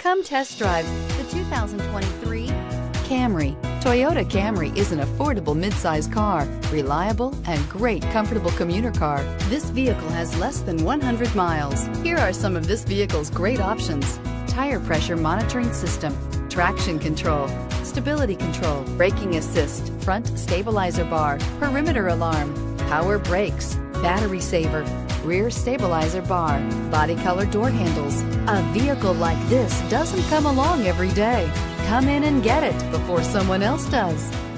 Come test drive the 2023 Camry. Toyota Camry is an affordable midsize car, reliable and great comfortable commuter car. This vehicle has less than 100 miles. Here are some of this vehicle's great options: tire pressure monitoring system, traction control, stability control, braking assist, front stabilizer bar, perimeter alarm, power brakes, battery saver, rear stabilizer bar, body color door handles. A vehicle like this doesn't come along every day. Come in and get it before someone else does.